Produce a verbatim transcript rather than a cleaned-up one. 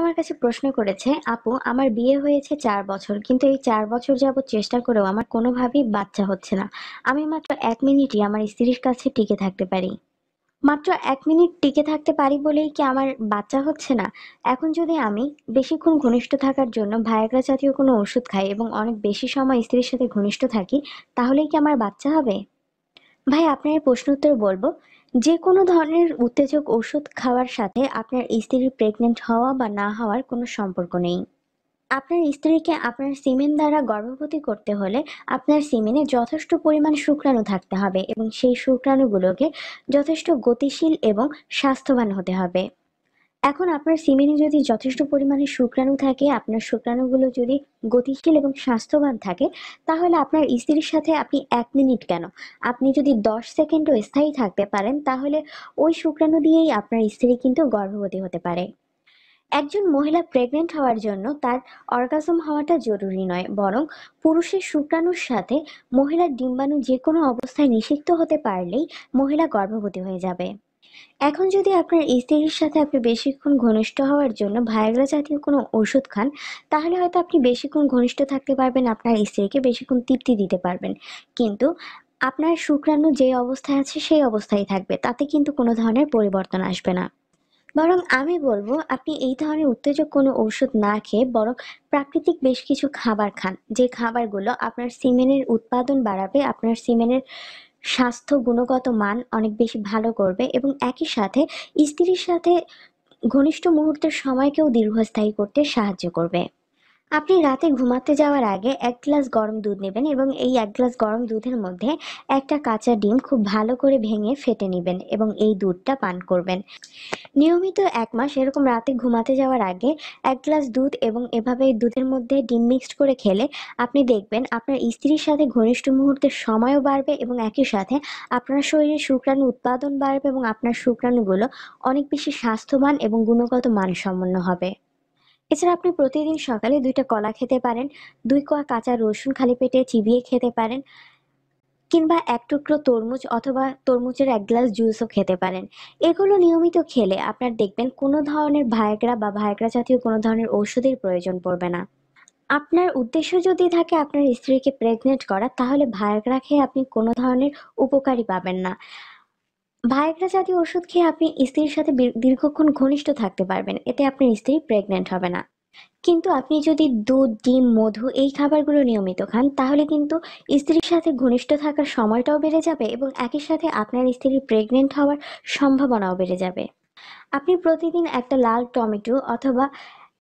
আমার কাছে প্রশ্ন করেছে, আপু আমার বিয়ে হয়েছে চার বছর কিন্তু এই চার বছর যাবত চেষ্টা করেও আমার কোনোভাবেই বাচ্চা হচ্ছে না। আমি মাত্র এক মিনিটই আমার স্ত্রীর কাছে টিকে থাকতে পারি। মাত্র এক মিনিট টিকে থাকতে পারি বলেই কি আমার বাচ্চা হচ্ছে না? এখন যদি আমি বেশিক্ষণ ঘনিষ্ঠ থাকার জন্য ভায়াগ্রা জাতীয় কোনো ওষুধ খাই এবং অনেক বেশি সময় স্ত্রীর সাথে ঘনিষ্ঠ থাকি তাহলেই কি আমার বাচ্চা হবে? ভাই, আপনার প্রশ্ন উত্তর বলবো, যে কোনো ধরনের উত্তেজক ওষুধ খাওয়ার সাথে আপনার স্ত্রীর প্রেগনেন্ট হওয়া বা না হওয়ার কোনো সম্পর্ক নেই। আপনার স্ত্রীকে আপনার সিমেন দ্বারা গর্ভবতী করতে হলে আপনার সিমেনে যথেষ্ট পরিমাণ শুক্রাণু থাকতে হবে এবং সেই শুক্রাণুগুলোকে যথেষ্ট গতিশীল এবং স্বাস্থ্যবান হতে হবে। এখন আপনার সিমেনে যদি যথেষ্ট পরিমাণে শুক্রাণু থাকে, আপনার শুক্রাণুগুলো যদি গতিশীল এবং স্বাস্থ্যবান থাকে, তাহলে আপনার স্ত্রীর সাথে আপনি এক মিনিট কেন, আপনি যদি দশ সেকেন্ডও স্থায়ী থাকতে পারেন তাহলে ওই শুক্রাণু দিয়েই আপনার স্ত্রী কিন্তু গর্ভবতী হতে পারে। একজন মহিলা প্রেগনেন্ট হওয়ার জন্য তার অর্গাজম হওয়াটা জরুরি নয়, বরং পুরুষের শুক্রাণুর সাথে মহিলার ডিম্বাণু যে কোনো অবস্থায় নিষিক্ত হতে পারলেই মহিলা গর্ভবতী হয়ে যাবে। এখন যদি আপনার স্ত্রীর সাথে আপনি বেশিক্ষণ ঘনিষ্ঠ হওয়ার জন্য ভায়াগ্রা জাতীয় কোনো ওষুধ খান তাহলে হয়তো আপনি বেশিক্ষণ ঘনিষ্ঠ থাকতে পারবেন, আপনার স্ত্রীকে বেশিক্ষণ তৃপ্তি দিতে পারবেন, কিন্তু আপনার শুক্রাণু যে অবস্থায় আছে সেই অবস্থায় থাকবে, তাতে কিন্তু কোনো ধরনের পরিবর্তন আসবে না। বরং আমি বলবো আপনি এই ধরনের উত্তেজক কোনো ওষুধ না খেয়ে বরং প্রাকৃতিক বেশ কিছু খাবার খান, যে খাবারগুলো আপনার সিমেনের উৎপাদন বাড়াবে, আপনার সিমেনের স্বাস্থ্য গুণগত মান অনেক বেশি ভালো করবে এবং একই সাথে স্ত্রীর সাথে ঘনিষ্ঠ মুহূর্তের সময়কেও দীর্ঘস্থায়ী করতে সাহায্য করবে। আপনি রাতে ঘুমাতে যাওয়ার আগে এক গ্লাস গরম দুধ নেবেন এবং এই এক গ্লাস গরম দুধের মধ্যে একটা কাঁচা ডিম খুব ভালো করে ভেঙে ফেটে নেবেন এবং এই দুধটা পান করবেন। নিয়মিত এক মাস এরকম রাতে ঘুমাতে যাওয়ার আগে এক গ্লাস দুধ এবং এভাবে দুধের মধ্যে ডিম মিক্সড করে খেলে আপনি দেখবেন আপনার স্ত্রীর সাথে ঘনিষ্ঠ মুহূর্তের সময়ও বাড়বে এবং একই সাথে আপনার শরীরে শুক্রাণু উৎপাদন বাড়বে এবং আপনার শুক্রাণুগুলো অনেক বেশি স্বাস্থ্যবান এবং গুণগত মানসম্পন্ন হবে। এছাড়া আপনি প্রতিদিন সকালে দুইটা কলা খেতে পারেন, দুই কোয়া কাঁচা রসুন খালি পেটে চিবিয়ে খেতে পারেন, কিংবা এক টুকরো তরমুজ অথবা তরমুজের এক গ্লাস জুসও খেতে পারেন। এগুলো নিয়মিত খেলে আপনার দেখবেন কোনো ধরনের ভায়াগ্রা বা ভায়াগ্রা জাতীয় কোনো ধরনের ঔষধের প্রয়োজন পড়বে না। আপনার উদ্দেশ্য যদি থাকে আপনার স্ত্রীকে প্রেগনেন্ট করা তাহলে ভায়াগ্রা খেয়ে আপনি কোনো ধরনের উপকারী পাবেন না। ভায়াগ্রা জাতীয় ওষুধ খেয়ে আপনি স্ত্রীর সাথে দীর্ঘক্ষণ ঘনিষ্ঠ থাকতে পারবেন, এতে আপনার স্ত্রী প্রেগনেন্ট হবে না। কিন্তু আপনি যদি দুধ, ডিম, মধু এই খাবারগুলো নিয়মিত খান তাহলে কিন্তু স্ত্রীর সাথে ঘনিষ্ঠ থাকার সময়টাও বেড়ে যাবে এবং একই সাথে আপনার স্ত্রী প্রেগনেন্ট হওয়ার সম্ভাবনাও বেড়ে যাবে। আপনি প্রতিদিন একটা লাল টমেটো অথবা